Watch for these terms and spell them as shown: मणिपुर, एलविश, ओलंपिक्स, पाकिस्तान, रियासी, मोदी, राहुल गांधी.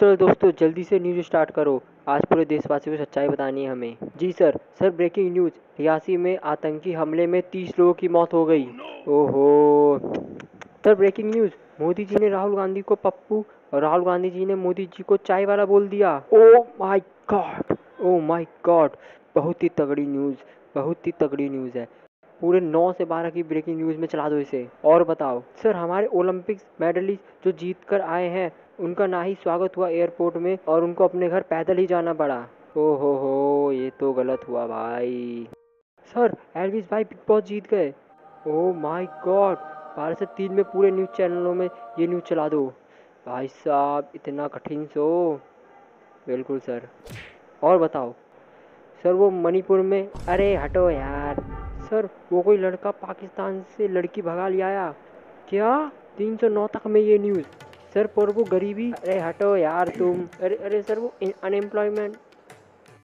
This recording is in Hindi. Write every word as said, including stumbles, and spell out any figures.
चलो दोस्तों जल्दी से न्यूज़ स्टार्ट करो, आज पूरे देशवासियों को सच्चाई बतानी है हमें। जी sir sir breaking news, रियासी में आतंकी हमले में तीस लोगों की मौत हो गई। ओहो sir breaking news, मोदी ji ने राहुल गांधी को पप्पू और राहुल गांधी जी ने मोदी जी को चाय वाला बोल दिया। Oh my God, oh my God, बहुत ही तगड़ी न्यूज़, बहुत ही तगड़ी न्यूज़ है। पूरे नौ से बारह की ब्रेकिंग न्यूज़ में चला दो इसे। और बताओ सर, हमारे ओलंपिक्स मेडलिस्ट जो जीत कर आए हैं उनका ना ही स्वागत हुआ एयरपोर्ट में और उनको अपने घर पैदल ही जाना पड़ा। ओ हो हो, ये तो गलत हुआ भाई। सर एलविश भाई बिग बॉस जीत गए। ओ माय गॉड, बारह से तीन में पूरे न्यूज़ चैनलों में ये न्यूज़ चला दो भाई साहब, इतना कठिन सो। बिल्कुल सर। और बताओ सर, वो मणिपुर में, अरे हटो यार सर, वो कोई लड़का पाकिस्तान से लड़की भगा ले आया क्या? तीन सौ नौ तक में ये न्यूज़ सर। पर वो गरीबी, अरे हटो यार तुम, अरे अरे सर वो अनएम्प्लॉयमेंट